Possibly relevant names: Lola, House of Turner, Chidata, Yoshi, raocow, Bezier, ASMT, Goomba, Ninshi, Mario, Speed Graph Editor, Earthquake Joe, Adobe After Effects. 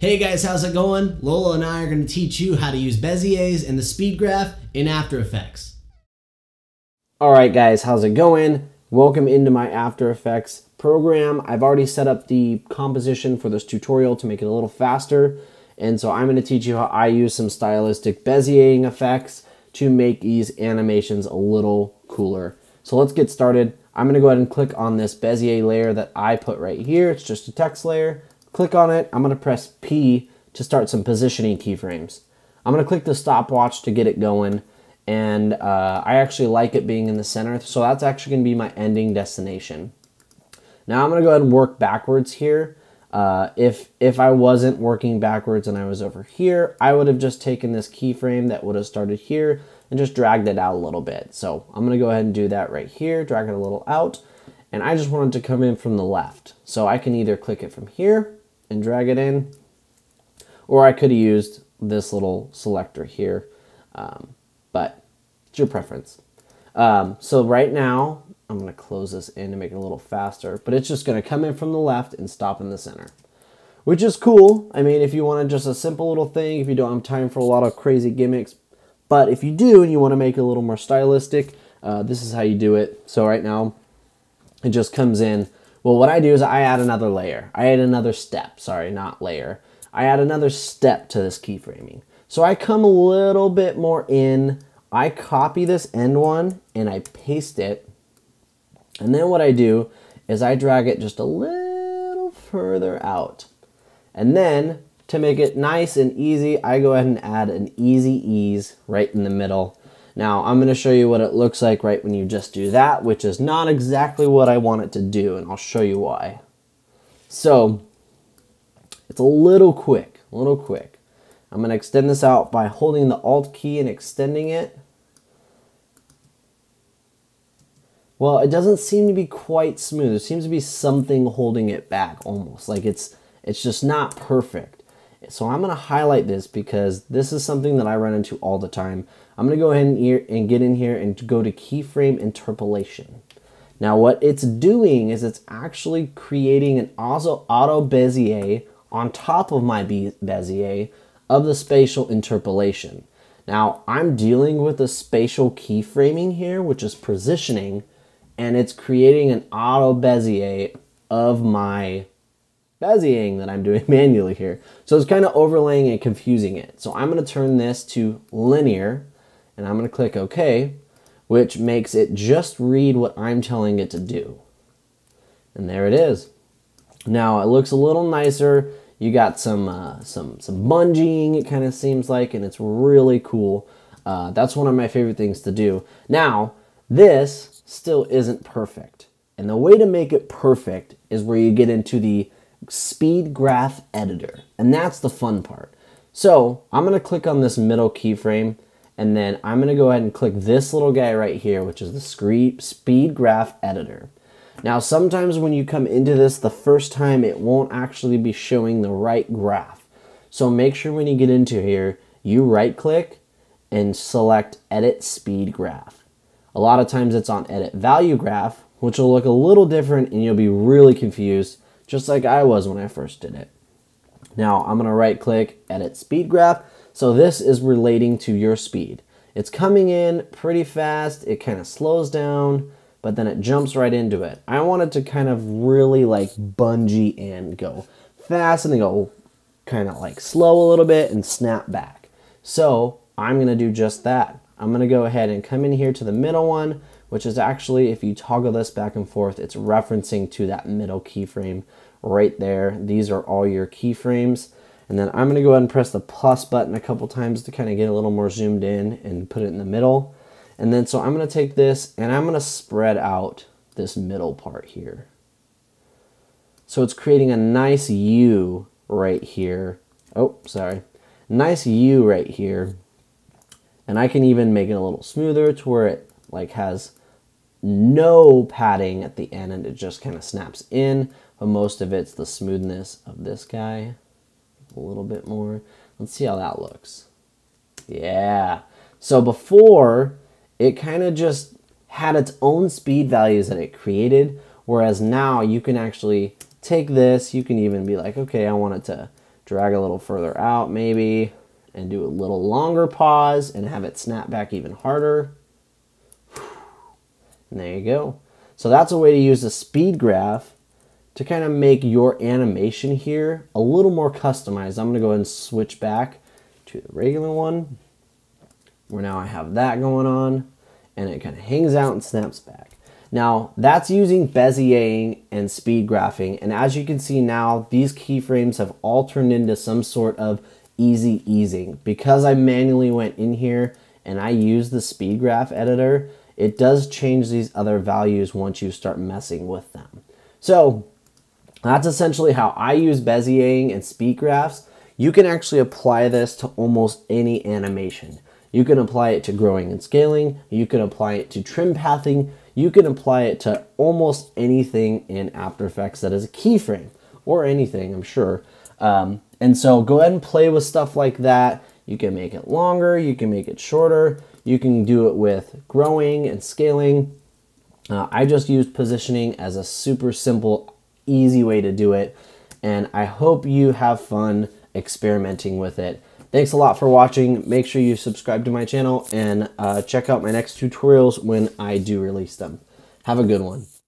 Hey guys, how's it going? Lola and I are going to teach you how to use Beziers and the speed graph in After Effects. Alright guys, how's it going? Welcome into my After Effects program. I've already set up the composition for this tutorial to make it a little faster, and so I'm going to teach you how I use some stylistic Beziering effects to make these animations a little cooler. So let's get started. I'm going to go ahead and click on this Bezier layer that I put right here. It's just a text layer. Click on it. I'm going to press P to start some positioning keyframes. I'm going to click the stopwatch to get it going, and I actually like it being in the center, so that's actually going to be my ending destination. Now I'm going to go ahead and work backwards here. If I wasn't working backwards and I was over here, I would have just taken this keyframe that would have started here and just dragged it out a little bit. So I'm going to go ahead and do that right here, drag it a little out, and I just want it to come in from the left. So I can either click it from here and drag it in, or I could have used this little selector here, but it's your preference. So right now, I'm going to close this in to make it a little faster, but it's just going to come in from the left and stop in the center, which is cool. I mean, if you wanted just a simple little thing, if you don't have time for a lot of crazy gimmicks, but if you do and you want to make it a little more stylistic, this is how you do it. So right now, it just comes in. Well, what I do is I add another layer. I add another step. Sorry, not layer. I add another step to this keyframing. So I come a little bit more in. I copy this end one and I paste it. And then what I do is I drag it just a little further out. And then to make it nice and easy, I go ahead and add an easy ease right in the middle. Now, I'm going to show you what it looks like right when you just do that, which is not exactly what I want it to do, and I'll show you why. So, it's a little quick. I'm going to extend this out by holding the Alt key and extending it. Well, it doesn't seem to be quite smooth. There seems to be something holding it back, almost. Like it's just not perfect. So I'm going to highlight this because this is something that I run into all the time. I'm going to go ahead and get in here and go to keyframe interpolation. Now what it's doing is it's actually creating an auto Bezier on top of my Bezier of the spatial interpolation. Now I'm dealing with the spatial keyframing here, which is positioning, and it's creating an auto Bezier of my Beziering that I'm doing manually here. So it's kind of overlaying and confusing it. So I'm going to turn this to linear and I'm going to click OK, which makes it just read what I'm telling it to do. And there it is. Now it looks a little nicer. You got some bungeeing, it kind of seems like, and it's really cool. That's one of my favorite things to do. Now this still isn't perfect. And the way to make it perfect is where you get into the speed graph editor, and that's the fun part. So I'm going to click on this middle keyframe, and then I'm going to go ahead and click this little guy right here, which is the speed graph editor. Now sometimes when you come into this the first time, it won't actually be showing the right graph, so make sure when you get into here you right click and select edit speed graph. A lot of times it's on edit value graph, which will look a little different and you'll be really confused, just like I was when I first did it. Now I'm going to right click, edit speed graph. So this is relating to your speed. It's coming in pretty fast. It kind of slows down, but then it jumps right into it. I want it to kind of really like bungee and go fast and then go kind of like slow a little bit and snap back. So I'm going to do just that. I'm going to go ahead and come in here to the middle one, which is actually, if you toggle this back and forth, it's referencing to that middle keyframe right there. These are all your keyframes. And then I'm gonna go ahead and press the plus button a couple times to kind of get a little more zoomed in and put it in the middle. And then, so I'm gonna take this and I'm gonna spread out this middle part here. So it's creating a nice U right here. Oh, sorry. Nice U right here. And I can even make it a little smoother to where it like has no padding at the end and it just kind of snaps in, but most of it's the smoothness of this guy. A little bit more. Let's see how that looks. Yeah. So before, it kind of just had its own speed values that it created, whereas now you can actually take this, you can even be like, okay, I want it to drag a little further out maybe, and do a little longer pause and have it snap back even harder. And there you go. So that's a way to use a speed graph to kind of make your animation here a little more customized. I'm going to go ahead and switch back to the regular one, where now I have that going on, and it kind of hangs out and snaps back. Now that's using Beziering and speed graphing, and as you can see now, these keyframes have all turned into some sort of easy easing. Because I manually went in here and I used the speed graph editor, it does change these other values once you start messing with them. So that's essentially how I use Beziering and speed graphs. You can actually apply this to almost any animation. You can apply it to growing and scaling. You can apply it to trim pathing. You can apply it to almost anything in After Effects that is a keyframe, or anything, I'm sure. And so go ahead and play with stuff like that. You can make it longer. You can make it shorter. You can do it with growing and scaling. I just used positioning as a super simple, easy way to do it. And I hope you have fun experimenting with it. Thanks a lot for watching. Make sure you subscribe to my channel and check out my next tutorials when I do release them. Have a good one.